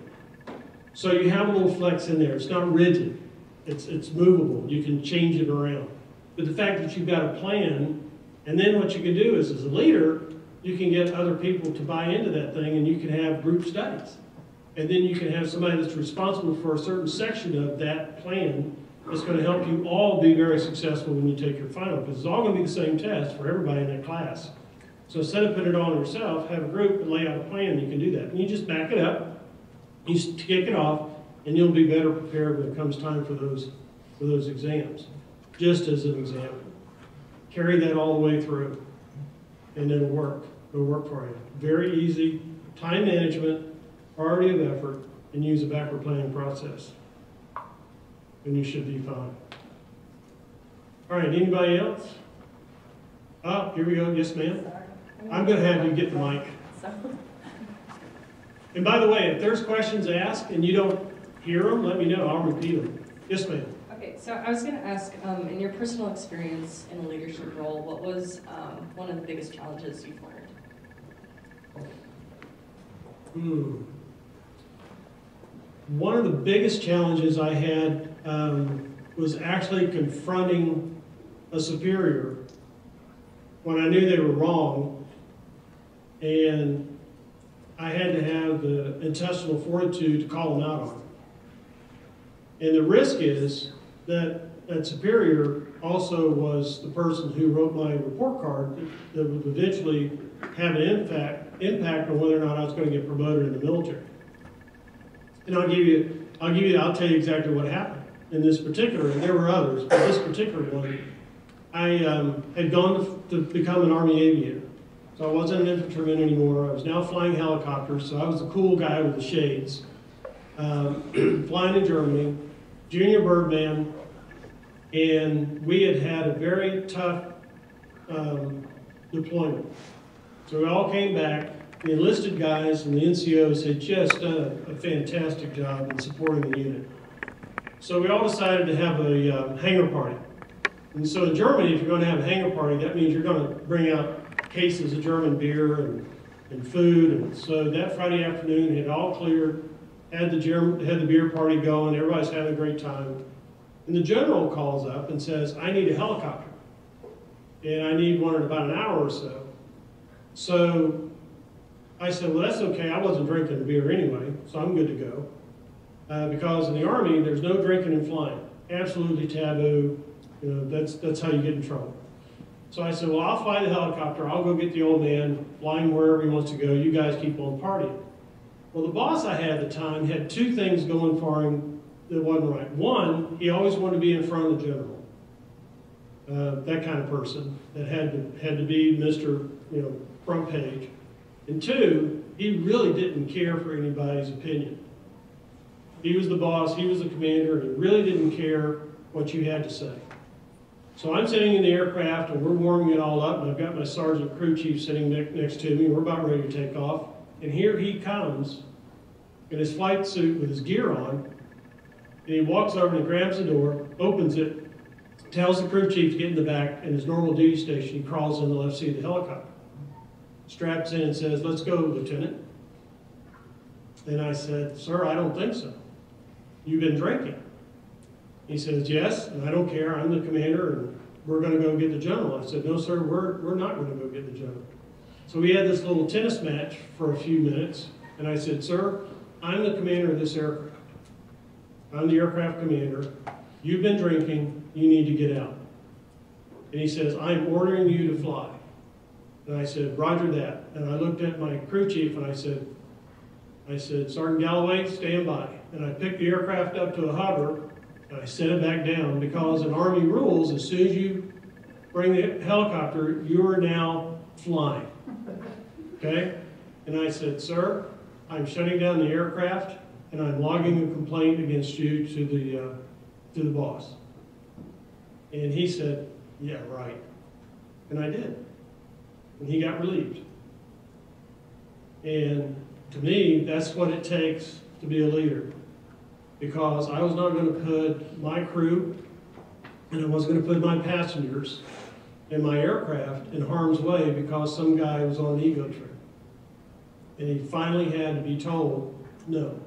So you have a little flex in there. It's not rigid. It's, it's movable. You can change it around. But the fact that you've got a plan, and then what you can do is, as a leader, you can get other people to buy into that thing, and you can have group studies. And then you can have somebody that's responsible for a certain section of that plan that's going to help you all be very successful when you take your final, because it's all going to be the same test for everybody in that class. So instead of putting it all on yourself, have a group and lay out a plan. You can do that. And you just back it up, you kick it off, and you'll be better prepared when it comes time for those, for those exams, just as an example. Carry that all the way through, and it'll work. It'll work for you. Very easy, time management, priority of effort, and use a backward planning process. And you should be fine. All right, anybody else? Ah, here we go. Yes, ma'am. I'm going to have you get the mic. And by the way, if there's questions asked and you don't hear them, let me know. I'll repeat them. Yes, ma'am. Okay, so I was going to ask, um, in your personal experience in a leadership role, what was um, one of the biggest challenges you've learned? Hmm. One of the biggest challenges I had um, was actually confronting a superior when I knew they were wrong, and I had to have the intestinal fortitude to call them out on it. And the risk is that that superior also was the person who wrote my report card that would eventually have an impact, impact on whether or not I was going to get promoted in the military. And I'll give you, I'll give you, I'll tell you exactly what happened in this particular, and there were others, but this particular one, I um, had gone to, to become an Army aviator. So I wasn't an infantryman anymore. I was now flying helicopters, so I was the cool guy with the shades. Um, flying in Germany, junior birdman, and we had had a very tough um, deployment. So we all came back. The enlisted guys and the N C Os had just done a, a fantastic job in supporting the unit. So we all decided to have a uh, hangar party. And so in Germany, if you're going to have a hangar party, that means you're going to bring out cases of German beer and, and food. And so that Friday afternoon, it all cleared, had the, germ, had the beer party going, everybody's having a great time. And the general calls up and says, I need a helicopter. And I need one in about an hour or so. So I said, well, that's okay. I wasn't drinking beer anyway, so I'm good to go. Uh, because in the Army, there's no drinking and flying. Absolutely taboo. You know, that's, that's how you get in trouble. So I said, well, I'll fly the helicopter. I'll go get the old man, flying wherever he wants to go. You guys keep on partying. Well, the boss I had at the time had two things going for him that wasn't right. One, he always wanted to be in front of the general. Uh, that kind of person that had to, had to be Mister You know, front page. And two, he really didn't care for anybody's opinion. He was the boss, he was the commander, and he really didn't care what you had to say. So I'm sitting in the aircraft, and we're warming it all up, and I've got my sergeant crew chief sitting ne next to me, and we're about ready to take off. And here he comes in his flight suit with his gear on, and he walks over and grabs the door, opens it, tells the crew chief to get in the back, and his normal duty station, he crawls in the left seat of the helicopter. Straps in and says, let's go, Lieutenant. And I said, sir, I don't think so. You've been drinking. He says, yes, and I don't care. I'm the commander, and we're going to go get the general. I said, no, sir, we're, we're not going to go get the general. So we had this little tennis match for a few minutes, and I said, sir, I'm the commander of this aircraft. I'm the aircraft commander. You've been drinking. You need to get out. And he says, I'm ordering you to fly. And I said, roger that. And I looked at my crew chief and I said, I said, Sergeant Galloway, stand by. And I picked the aircraft up to a hover and I set it back down because in Army rules, as soon as you bring the helicopter, you are now flying, okay? And I said, sir, I'm shutting down the aircraft and I'm logging a complaint against you to the, uh, to the boss. And he said, yeah, right. And I did. And he got relieved. And to me, that's what it takes to be a leader. Because I was not going to put my crew, and I wasn't going to put my passengers and my aircraft in harm's way because some guy was on an ego trip. And he finally had to be told, no.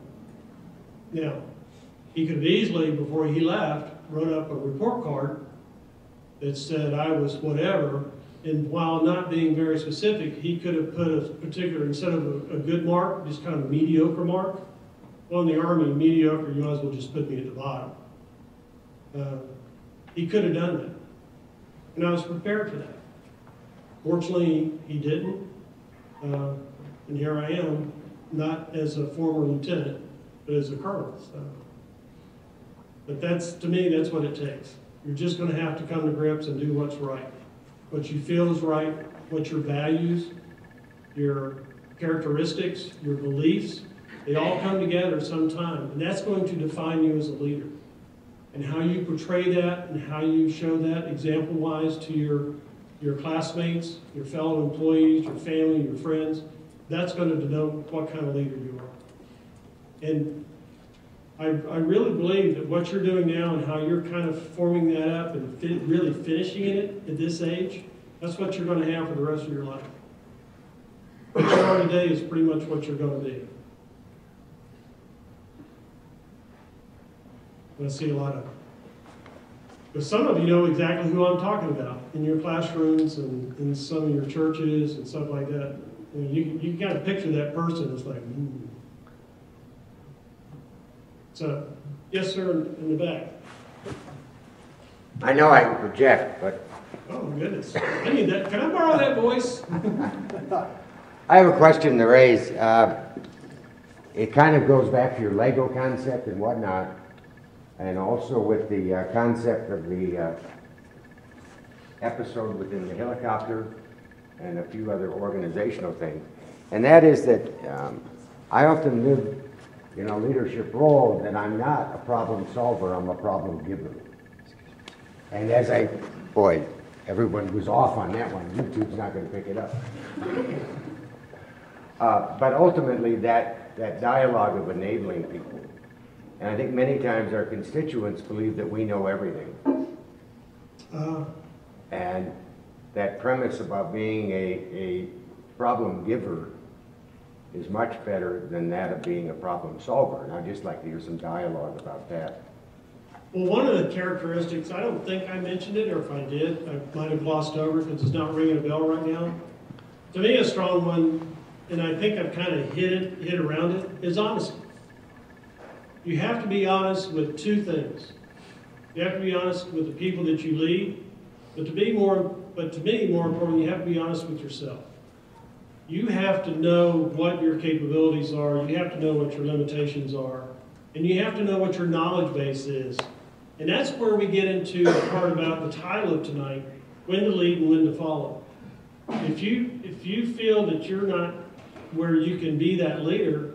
Now, he could have easily, before he left, wrote up a report card that said I was whatever. And while not being very specific, he could have put a particular, instead of a, a good mark, just kind of a mediocre mark. Well, in the Army, mediocre, you might as well just put me at the bottom. Uh, he could have done that. And I was prepared for that. Fortunately, he didn't. Uh, and here I am, not as a former lieutenant, but as a colonel. So. But that's, to me, that's what it takes. You're just going to have to come to grips and do what's right. What you feel is right, what your values, your characteristics, your beliefs, they all come together sometime. And that's going to define you as a leader. And how you portray that and how you show that example-wise to your your classmates, your fellow employees, your family, your friends. That's going to denote what kind of leader you are. And I, I really believe that what you're doing now and how you're kind of forming that up and fi really finishing it at this age, that's what you're going to have for the rest of your life. What you are today is pretty much what you're going to be. And I see a lot of it. But some of you know exactly who I'm talking about in your classrooms and in some of your churches and stuff like that. I mean, you you got to picture that person. It's like, ooh. So, yes, sir, in the back. I know I project, but. Oh goodness! I need that. Can I borrow that voice? I have a question to raise. Uh, it kind of goes back to your Lego concept and whatnot, and also with the uh, concept of the uh, episode within the helicopter and a few other organizational things. And that is that um, I often live in a leadership role that I'm not a problem solver, I'm a problem giver. And as I, boy, everyone was off on that one. YouTube's not going to pick it up. uh, but ultimately, that, that dialogue of enabling people. And I think many times our constituents believe that we know everything. Uh, and that premise about being a, a problem giver is much better than that of being a problem solver. And I'd just like to hear some dialogue about that. Well, one of the characteristics, I don't think I mentioned it, or if I did, I might have glossed over because it's not ringing a bell right now. To me, a strong one, and I think I've kind of hit it, hit around it, is honesty. You have to be honest with two things. You have to be honest with the people that you lead, but to be more, but to me, more important, you have to be honest with yourself. You have to know what your capabilities are. You have to know what your limitations are, and you have to know what your knowledge base is. And that's where we get into the part about the title of tonight, when to lead and when to follow. If you, if you feel that you're not where you can be that leader,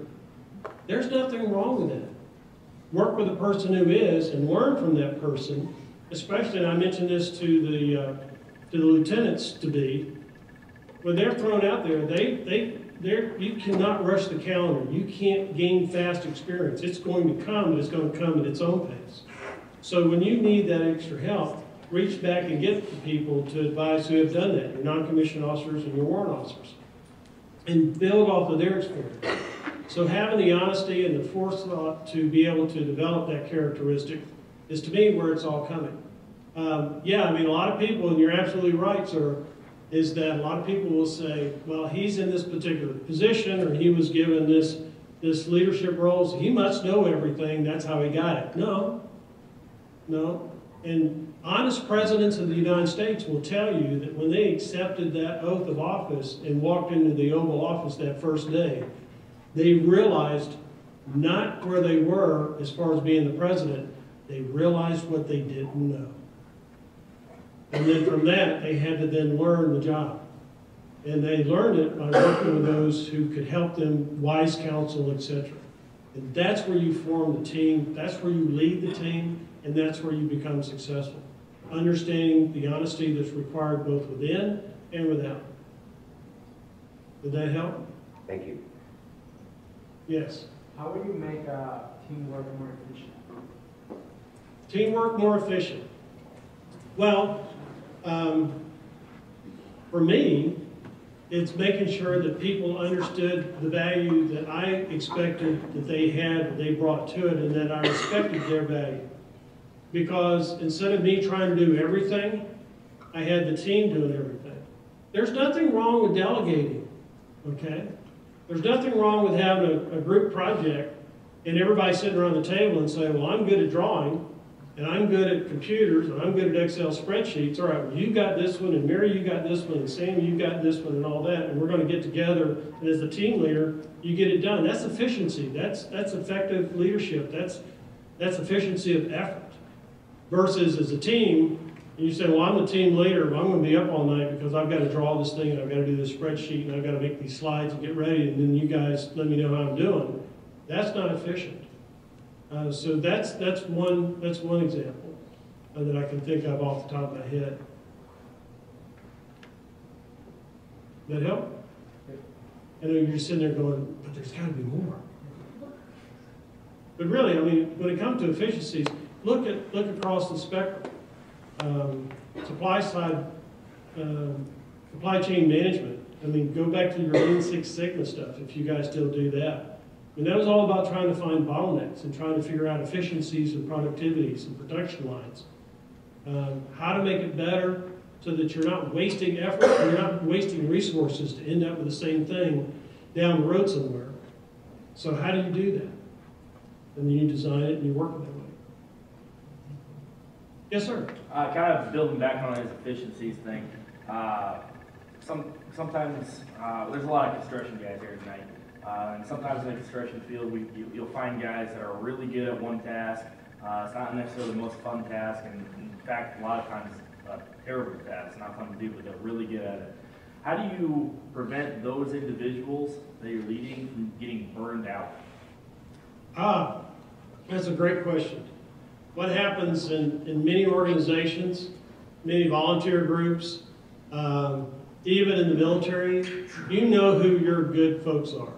there's nothing wrong with that. Work with the person who is and learn from that person, especially, and I mentioned this to the, uh, to the lieutenants-to-be, when they're thrown out there, they, they, they're, you cannot rush the calendar. You can't gain fast experience. It's going to come, and it's going to come at its own pace. So when you need that extra help, reach back and get the people to advise who have done that, your non-commissioned officers and your warrant officers, and build off of their experience. So having the honesty and the forethought to be able to develop that characteristic is, to me, where it's all coming. Um, yeah, I mean, a lot of people, and you're absolutely right, sir, is that a lot of people will say, well, he's in this particular position, or he was given this, this leadership role, so he must know everything, that's how he got it. No, no. And honest presidents of the United States will tell you that when they accepted that oath of office and walked into the Oval Office that first day, they realized not where they were as far as being the president, they realized what they didn't know. And then from that, they had to then learn the job. And they learned it by working with those who could help them, wise counsel, et cetera. And that's where you form the team, that's where you lead the team, and that's where you become successful. Understanding the honesty that's required both within and without. Did that help? Thank you. Yes. How would you make uh, teamwork more efficient? Teamwork more efficient. Well, um, for me, it's making sure that people understood the value that I expected that they had, they brought to it, and that I respected their value. Because instead of me trying to do everything, I had the team doing everything. There's nothing wrong with delegating, okay? There's nothing wrong with having a, a group project and everybody sitting around the table and saying, well, I'm good at drawing, and I'm good at computers, and I'm good at Excel spreadsheets. All right, well, you got this one, and Mary, you got this one, and Sam, you got this one, and all that, and we're going to get together, and as a team leader, you get it done. That's efficiency. That's, that's effective leadership. That's, that's efficiency of effort. Versus as a team, and you say, well, I'm the team leader, but I'm going to be up all night because I've got to draw this thing, and I've got to do this spreadsheet, and I've got to make these slides and get ready, and then you guys let me know how I'm doing. That's not efficient. Uh, so that's, that's, one, that's one example uh, that I can think of off the top of my head. That help? I know you're sitting there going, but there's got to be more. But really, I mean, when it comes to efficiencies, look at look across the spectrum. Um, supply side, um, supply chain management. I mean, go back to your own Six Sigma stuff if you guys still do that. I mean, that was all about trying to find bottlenecks and trying to figure out efficiencies and productivities and production lines. Um, how to make it better so that you're not wasting effort and you're not wasting resources to end up with the same thing down the road somewhere. So how do you do that? And then you design it and you work with it. Yes, sir. Uh, kind of building back on his efficiencies thing. Uh, some sometimes uh, there's a lot of construction guys here tonight, uh, and sometimes in the construction field, we you, you'll find guys that are really good at one task. Uh, it's not necessarily the most fun task, and in fact, a lot of times a terrible task, not fun to do, but they're really good at it. How do you prevent those individuals that you're leading from getting burned out? Ah, that's a great question. What happens in, in many organizations, many volunteer groups, um, even in the military, you know who your good folks are.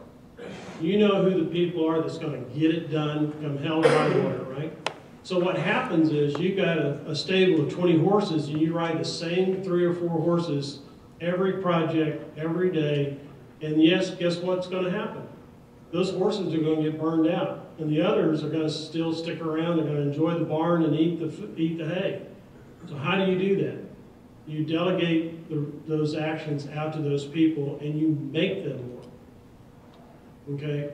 You know who the people are that's going to get it done, come hell or high water, right? So what happens is you've got a, a stable of twenty horses, and you ride the same three or four horses every project, every day, and yes, guess what's going to happen? Those horses are going to get burned out. And the others are going to still stick around. They're going to enjoy the barn and eat the eat the hay. So how do you do that? You delegate the, those actions out to those people, and you make them work. Okay.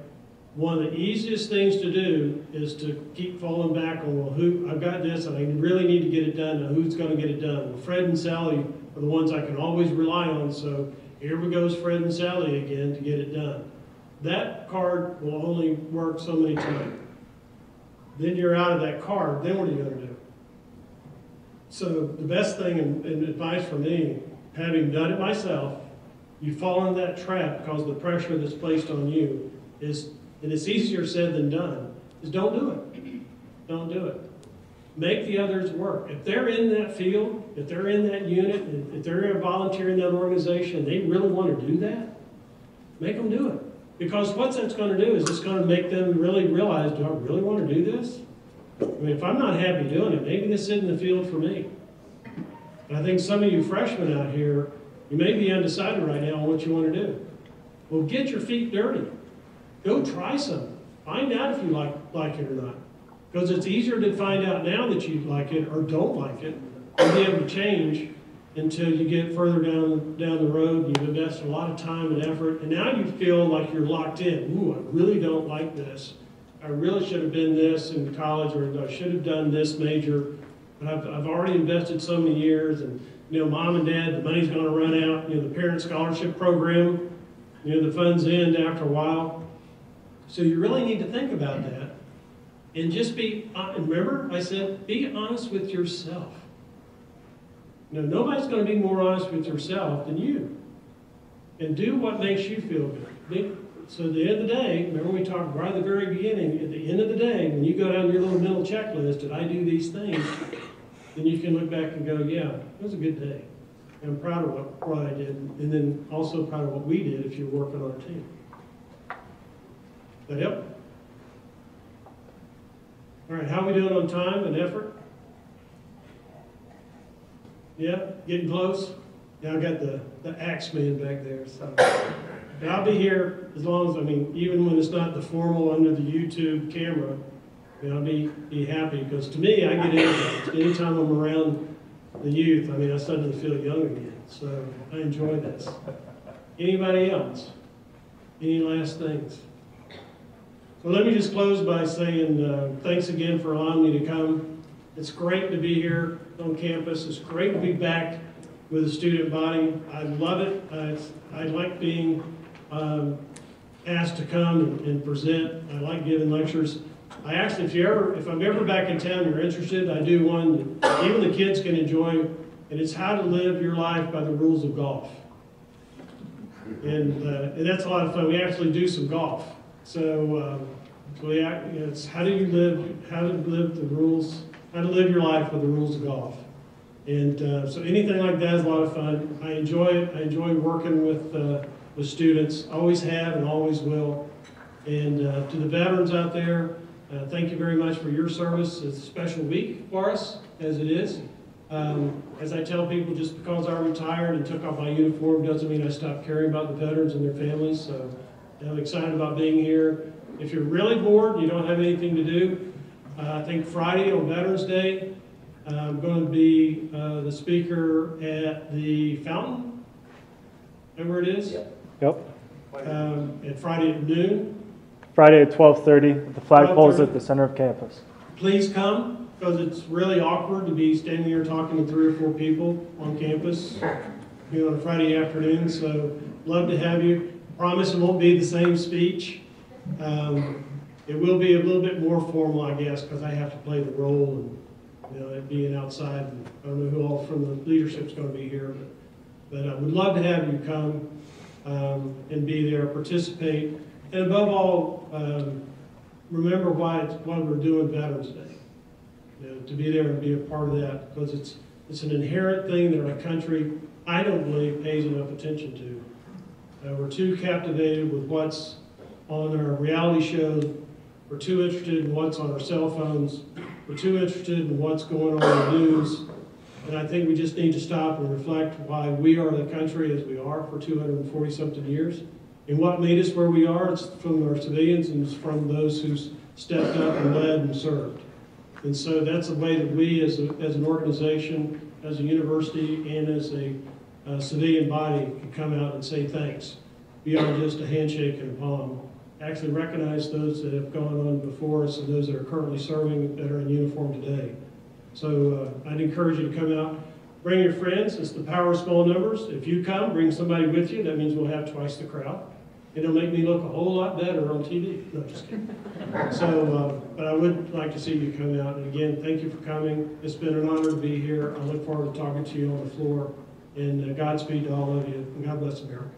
One of the easiest things to do is to keep falling back on, well, who I've got this, and I really need to get it done. Now, who's going to get it done? Well, Fred and Sally are the ones I can always rely on. So here we goes, Fred and Sally again to get it done. That card will only work so many times. Then you're out of that card, then what are you going to do? So the best thing and, and advice for me, having done it myself, you fall into that trap because the pressure that's placed on you is, and it's easier said than done, is don't do it. Don't do it. Make the others work. If they're in that field, if they're in that unit, if they're a volunteer in that organization, they really want to do that, make them do it. Because what that's going to do is it's going to make them really realize, do I really want to do this? I mean, if I'm not happy doing it, maybe this isn't the field for me. And I think some of you freshmen out here, you may be undecided right now on what you want to do. Well, get your feet dirty. Go try something. Find out if you like, like it or not. Because it's easier to find out now that you like it or don't like it and be able to change until you get further down, down the road, and you've invested a lot of time and effort, and now you feel like you're locked in. Ooh, I really don't like this. I really should have been this in college, or I should have done this major, but I've, I've already invested so many years, and, you know, mom and dad, the money's going to run out. You know, the parent scholarship program, you know, the funds end after a while. So you really need to think about that, and just be, and remember, I said, be honest with yourself. Now, nobody's going to be more honest with yourself than you. And do what makes you feel good. So at the end of the day, remember we talked right at the very beginning, at the end of the day, when you go down your little mental checklist, did I do these things? Then you can look back and go, yeah, it was a good day. I'm proud of what, what I did, and then also proud of what we did if you're working on a team. That help? All right, how are we doing on time and effort? Yeah, getting close. Now I got the, the axe man back there. So and I'll be here as long as, I mean, even when it's not the formal under the YouTube camera, I mean, I'll be, be happy because to me, I get energy. Anytime I'm around the youth, I mean, I suddenly feel young again. So I enjoy this. Anybody else? Any last things? So let me just close by saying uh, thanks again for allowing me to come. It's great to be here on campus. It's great to be back with the student body. I love it. I, I like being um, asked to come and, and present. I like giving lectures. I actually, if you ever, if I'm ever back in town, you're interested, I do one that even the kids can enjoy, and it's how to live your life by the rules of golf. And, uh, and that's a lot of fun. We actually do some golf. So um, we act, you know, it's how do you live? How to live the rules? How to live your life with the rules of golf. And uh, so anything like that is a lot of fun. I enjoy it. I enjoy working with, uh, with students. Always have and always will. And uh, to the veterans out there, uh, thank you very much for your service. It's a special week for us, as it is. Um, as I tell people, just because I retired and took off my uniform doesn't mean I stopped caring about the veterans and their families. So I'm excited about being here. If you're really bored and you don't have anything to do, uh, I think Friday on Veterans Day, I'm going to be uh, the speaker at the fountain. Remember it is? Yep. Yep. Um, at Friday at noon. Friday at twelve thirty. The flagpole's at the center of campus. Please come, because it's really awkward to be standing here talking to three or four people on campus, you know, on a Friday afternoon. So love to have you. Promise it won't be the same speech. Um, it will be a little bit more formal, I guess, because I have to play the role. And, you know, it being outside, and I don't know who all from the leadership's going to be here, but, but I would love to have you come um, and be there, participate, and above all, um, remember why it's, why we're doing Veterans Day. You know, to be there and be a part of that, because it's it's an inherent thing that our country, I don't believe, pays enough attention to. Uh, we're too captivated with what's on our reality shows. We're too interested in what's on our cell phones. We're too interested in what's going on in the news, and I think we just need to stop and reflect why we are the country as we are for two hundred forty something years, and what made us where we are. It's from our civilians and it's from those who stepped up and led and served. And so that's the way that we as, a, as an organization, as a university, and as a, a civilian body can come out and say thanks, beyond just a handshake and a palm. Actually recognize those that have gone on before us and those that are currently serving that are in uniform today. So uh, I'd encourage you to come out. Bring your friends. It's the power of small numbers. If you come, bring somebody with you. That means we'll have twice the crowd. It'll make me look a whole lot better on T V. No, just kidding. So, uh, but I would like to see you come out. And again, thank you for coming. It's been an honor to be here. I look forward to talking to you on the floor. And uh, Godspeed to all of you. And God bless America.